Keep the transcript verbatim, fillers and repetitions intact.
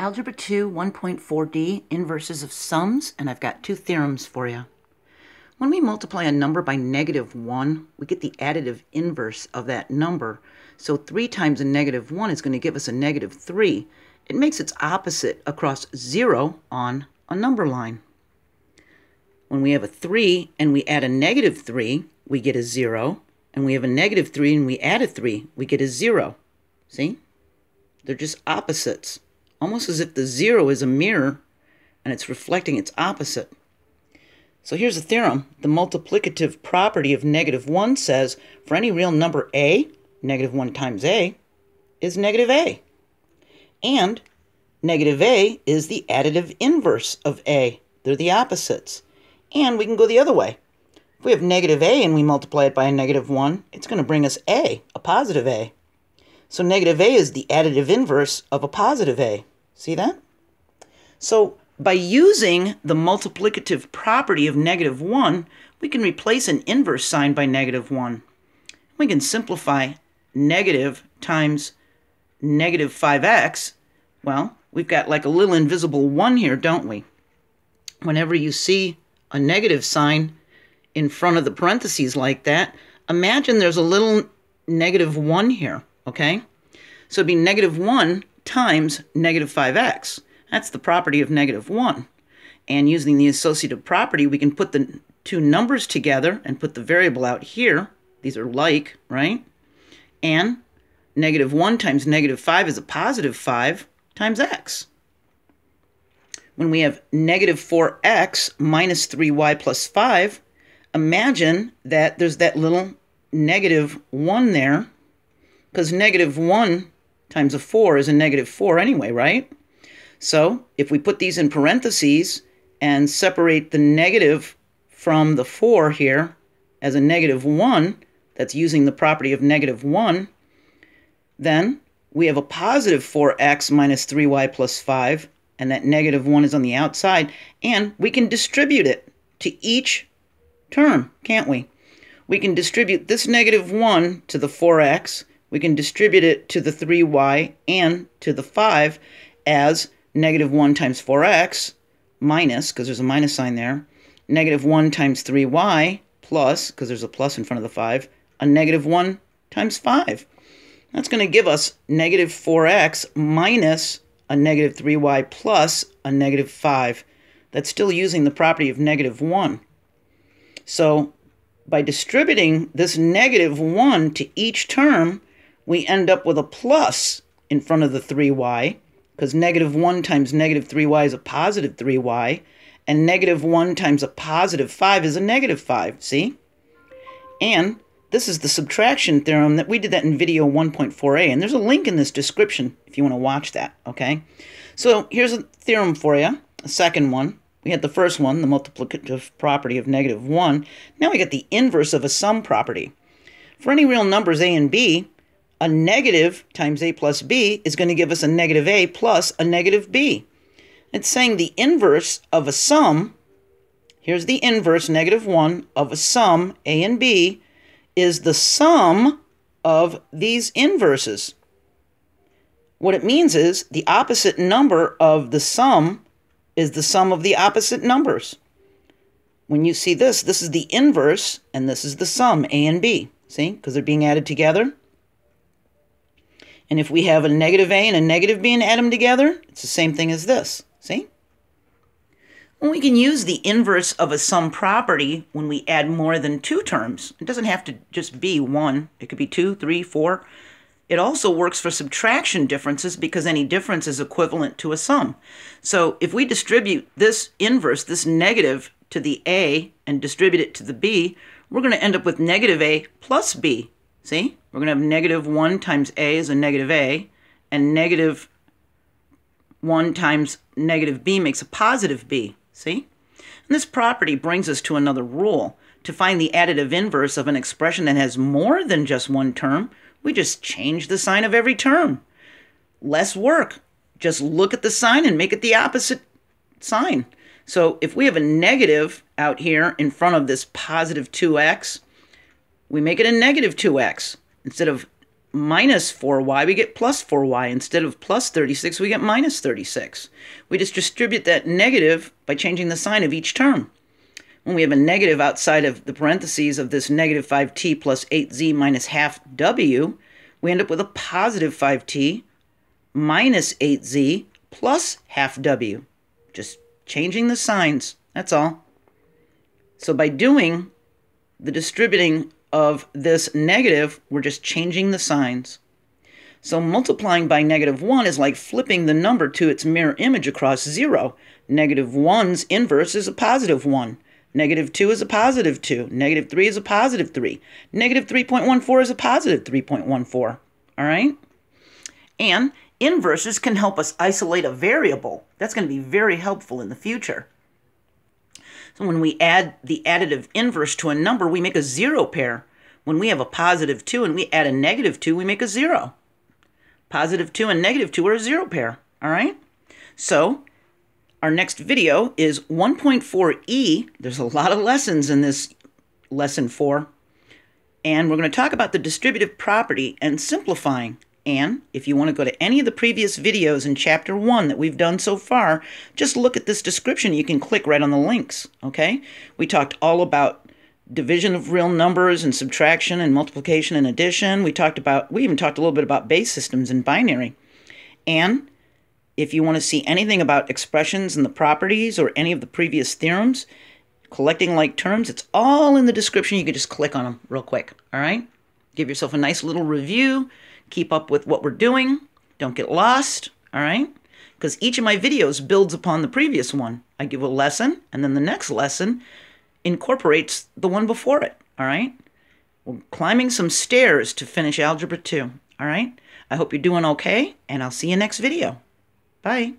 Algebra two, one point four D, inverses of sums, and I've got two theorems for you. When we multiply a number by negative one, we get the additive inverse of that number. So three times a negative one is going to give us a negative three. It makes its opposite across zero on a number line. When we have a three and we add a negative three, we get a zero. And we have a negative three and we add a three, we get a zero. See? They're just opposites. Almost as if the zero is a mirror and it's reflecting its opposite. So here's a theorem. The multiplicative property of negative one says for any real number a, negative one times a is negative a. And negative a is the additive inverse of a. They're the opposites. And we can go the other way. If we have negative a and we multiply it by a negative one, it's going to bring us a, a positive a. So negative a is the additive inverse of a positive a. See that? So by using the multiplicative property of negative one, we can replace an inverse sign by negative one. We can simplify negative times negative five x. Well, we've got like a little invisible one here, don't we? Whenever you see a negative sign in front of the parentheses like that, imagine there's a little negative one here. Okay, so it'd be negative one times negative five x. That's the property of negative one. And using the associative property, we can put the two numbers together and put the variable out here. These are like, right? And negative one times negative five is a positive five times x. When we have negative four x minus three y plus five, imagine that there's that little negative one there, because negative one times a four is a negative four anyway, right? So if we put these in parentheses and separate the negative from the four here as a negative one, that's using the property of negative one, then we have a positive four x minus three y plus five, and that negative one is on the outside, and we can distribute it to each term, can't we? We can distribute this negative one to the four x, we can distribute it to the three y and to the five as negative one times four x minus, because there's a minus sign there, negative one times three y plus, because there's a plus in front of the five, a negative one times five. That's going to give us negative four x minus a negative three y plus a negative five. That's still using the property of negative one. So by distributing this negative one to each term, we end up with a plus in front of the three y, because negative one times negative three y is a positive three y, and negative one times a positive five is a negative five, see? And this is the subtraction theorem that we did that in video one point four A, and there's a link in this description if you want to watch that, okay? So here's a theorem for you, a second one. We had the first one, the multiplicative property of negative one. Now we got the inverse of a sum property. For any real numbers a and b, a negative times a plus b is going to give us a negative a plus a negative b. It's saying the inverse of a sum, here's the inverse, negative one, of a sum, a and b, is the sum of these inverses. What it means is the opposite number of the sum is the sum of the opposite numbers. When you see this, this is the inverse, and this is the sum, a and b, see, because they're being added together. And if we have a negative a and a negative b and add them together, it's the same thing as this, see? Well, we can use the inverse of a sum property when we add more than two terms. It doesn't have to just be one. It could be two, three, four. It also works for subtraction differences because any difference is equivalent to a sum. So if we distribute this inverse, this negative, to the a and distribute it to the b, we're going to end up with negative a plus b. See, we're going to have negative one times a is a negative a, and negative one times negative b makes a positive b, see? And this property brings us to another rule. To find the additive inverse of an expression that has more than just one term, we just change the sign of every term. Less work. Just look at the sign and make it the opposite sign. So if we have a negative out here in front of this positive two x, we make it a negative two x. Instead of minus four y, we get plus four y. Instead of plus thirty-six, we get minus thirty-six. We just distribute that negative by changing the sign of each term. When we have a negative outside of the parentheses of this negative five t plus eight z minus half w, we end up with a positive five t minus eight z plus half w. Just changing the signs, that's all. So by doing the distributing of this negative, we're just changing the signs. So multiplying by negative one is like flipping the number to its mirror image across zero. Negative one's inverse is a positive one. Negative two is a positive two. Negative three is a positive three. Negative three point one four is a positive three point one four. All right? And inverses can help us isolate a variable. That's going to be very helpful in the future. So when we add the additive inverse to a number, we make a zero pair. When we have a positive two and we add a negative two, we make a zero. Positive two and negative two are a zero pair. All right? So our next video is one point four e. There's a lot of lessons in this lesson four. And we're going to talk about the distributive property and simplifying. And if you want to go to any of the previous videos in Chapter one that we've done so far, just look at this description. You can click right on the links, okay? We talked all about division of real numbers and subtraction and multiplication and addition. We talked about, we even talked a little bit about base systems and binary. And if you want to see anything about expressions and the properties or any of the previous theorems, collecting like terms, it's all in the description. You can just click on them real quick, all right? Give yourself a nice little review. Keep up with what we're doing. Don't get lost, all right? Because each of my videos builds upon the previous one. I give a lesson, and then the next lesson incorporates the one before it, all right? We're climbing some stairs to finish Algebra two, all right? I hope you're doing okay, and I'll see you next video. Bye.